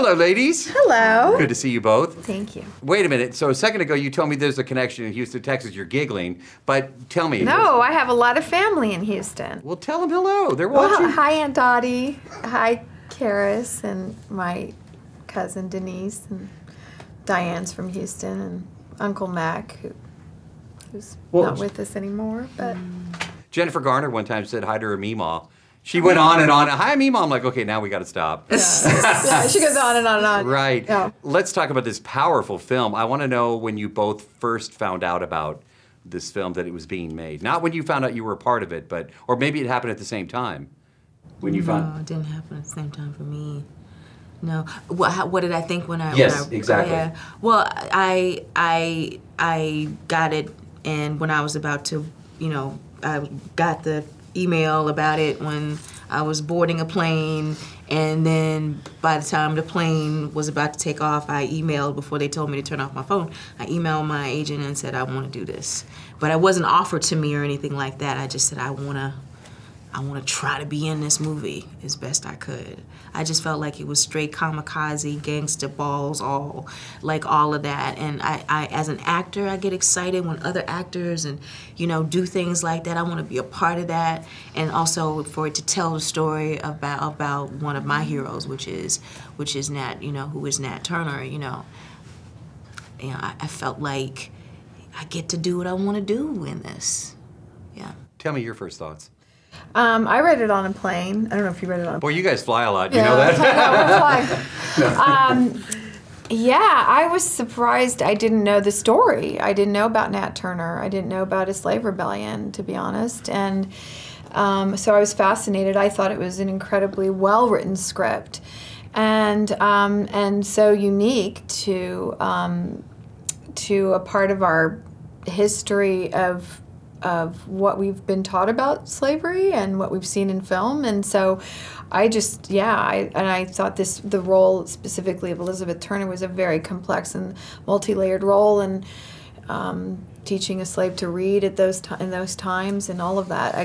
Hello, ladies. Hello. Good to see you both. Thank you. Wait a minute. So a second ago, you told me there's a connection in Houston, Texas. You're giggling, but tell me. No, I have a lot of family in Houston. Well, tell them hello. They're watching. Well, hi, Aunt Dottie. Hi, Karis, and my cousin Denise, and Diane's from Houston, and Uncle Mac, who's not with us anymore. But Jennifer Garner one time said hi to her Meemaw. She went on and on. Hi, Meemaw. I'm like, okay, now we got to stop. Yeah. Yeah, she goes on and on and on. Right. Yeah. Let's talk about this powerful film. I want to know when you both first found out about this film, that it was being made. Not when you found out you were a part of it, but, or maybe it happened at the same time. When you found... No, it didn't happen at the same time for me. No. What did I think when I... Yes, when I, exactly. Yeah, well, I got it, and when I was about to, you know, I got the email about it when I was boarding a plane, and then by the time the plane was about to take off, I emailed, before they told me to turn off my phone, I emailed my agent and said, I want to do this. But it wasn't offered to me or anything like that. I just said, I want to try to be in this movie as best I could. I just felt like it was straight kamikaze, gangsta balls, all of that. And I as an actor, I get excited when other actors and, you know, do things like that. I want to be a part of that. And also for it to tell the story about one of my heroes, which is Nat, you know, who is Nat Turner, you know. You know, I felt like I get to do what I want to do in this. Yeah. Tell me your first thoughts. I read it on a plane. I don't know if you read it on a plane. Well, you guys fly a lot. You know that? Yeah, I was surprised I didn't know the story. I didn't know about Nat Turner. I didn't know about a slave rebellion, to be honest. And so I was fascinated. I thought it was an incredibly well-written script, and so unique to a part of our history of what we've been taught about slavery and what we've seen in film. And so I just, yeah, I thought the role specifically of Elizabeth Turner was a very complex and multi-layered role, and teaching a slave to read at those times and all of that. I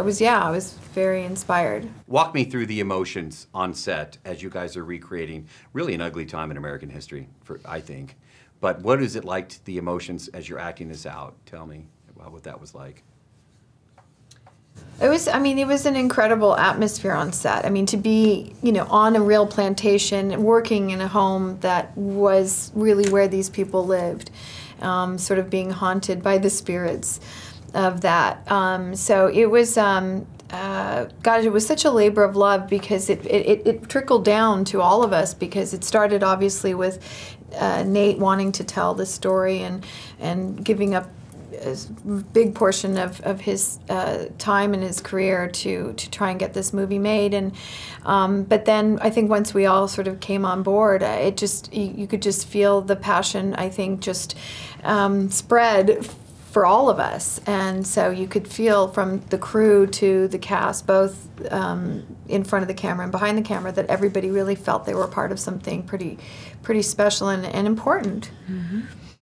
was very inspired. Walk me through the emotions on set as you guys are recreating really an ugly time in American history, I think. But what is it like, the emotions as you're acting this out? Tell me what that was like. It was, I mean, it was an incredible atmosphere on set. I mean, to be, you know, on a real plantation, working in a home that was really where these people lived, sort of being haunted by the spirits of that. So it was, God, it was such a labor of love, because it trickled down to all of us, because it started obviously with Nate wanting to tell the story and giving up a big portion of his time in his career to try and get this movie made. And but then I think once we all sort of came on board, it just, you could just feel the passion, I think, just spread for all of us. And so you could feel from the crew to the cast, both in front of the camera and behind the camera, that everybody really felt they were a part of something pretty special and important. Mm-hmm.